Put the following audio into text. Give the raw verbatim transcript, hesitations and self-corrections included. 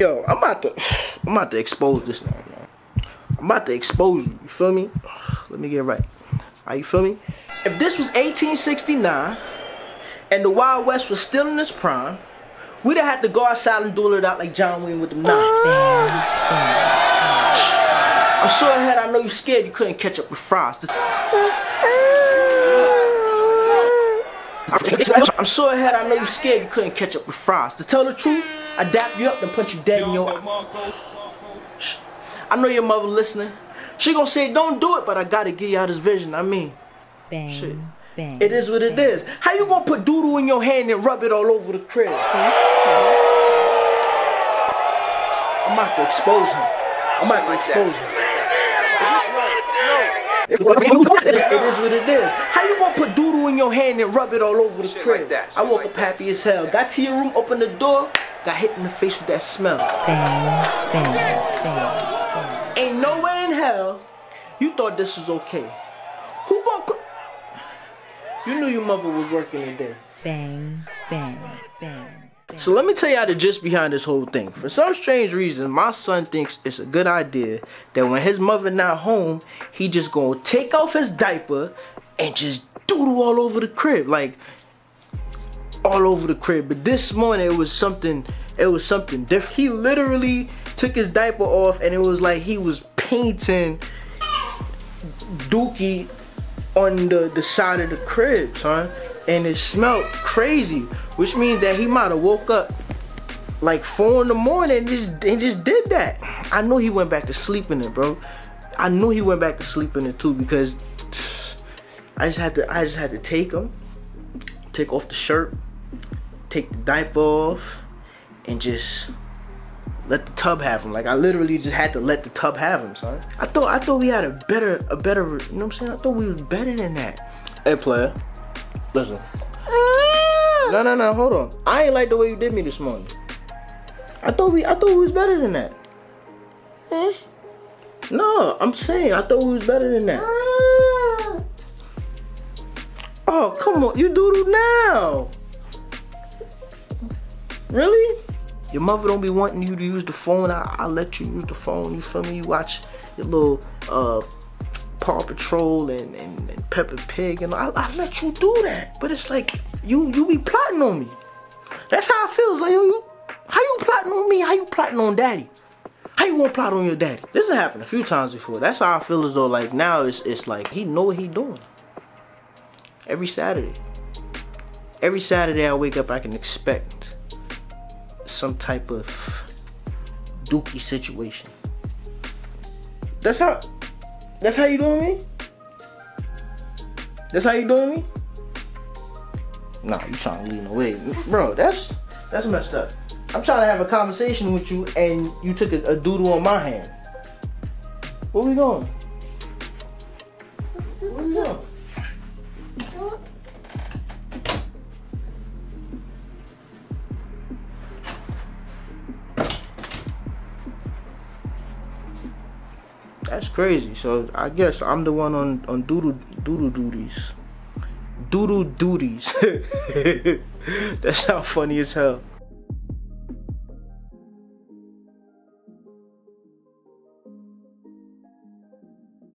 Yo, I'm about to, I'm about to expose this now, man. I'm about to expose you, you feel me? Let me get right. Are you feel me? If this was eighteen sixty-nine, and the Wild West was still in its prime, we'd have had to go outside and duel it out like John Wayne with them knives. I'm sure had I know you scared, you couldn't catch up with Frost. I'm sure had I know you scared, you couldn't catch up with Frost. To tell the truth, I dap you up and punch you dead in your eye. I know your mother listening. She gonna say, don't do it, but I gotta give y'all this vision. I mean, bang, shit. Bang, it is what bang. It is. How you gonna put doodle in your hand and rub it all over the crib? I'm about to expose him. I'm about to expose him. It is what it is. How you gonna put doodle in your hand and rub it all over the shit crib? Like that, I woke like up that. Happy as hell. Got to your room, opened the door, got hit in the face with that smell. Bang, bang, bang. Ain't no way in hell you thought this was okay. Who gon' cook? You knew your mother was working today. Bang, bang, bang, bang. So let me tell y'all the gist behind this whole thing. For some strange reason, my son thinks it's a good idea that when his mother not home, he just gonna take off his diaper and just doodle all over the crib. Like, all over the crib. But this morning, it was something, it was something different. He literally took his diaper off and it was like he was painting Dookie on the, the side of the crib, son. And it smelled crazy, which means that he might have woke up like four in the morning and just, and just did that. I know he went back to sleep in it, bro. I knew he went back to sleep in it too because I just had to, I just had to take him, take off the shirt, take the diaper off, and just let the tub have him. Like I literally just had to let the tub have him, son. I thought I thought we had a better a better you know what I'm saying? I thought we was better than that. Hey player, listen. No no no, hold on. I ain't like the way you did me this morning. I thought we I thought we was better than that. Huh? No, I'm saying I thought we was better than that. Oh come on, you doodle now. Really? Your mother don't be wanting you to use the phone. I, I let you use the phone. You feel me? You watch your little uh, Paw Patrol and, and, and Peppa Pig, and I, I let you do that. But it's like you you be plotting on me. That's how I feel. It's like you, how you plotting on me? How you plotting on daddy? How you gonna plot on your daddy? This has happened a few times before. That's how I feel as though like now it's it's like he know what he doing. Every Saturday, every Saturday I wake up, I can expect some type of Dookie situation. That's how that's how you doing me? That's how you doing me? Nah, you trying to lean away. Bro, that's that's messed up. I'm trying to have a conversation with you and you took a, a doodle on my hand. Where we going? Where we going? That's crazy. So I guess I'm the one on on doodle doodle duties. Doodle duties. That sounds funny as hell.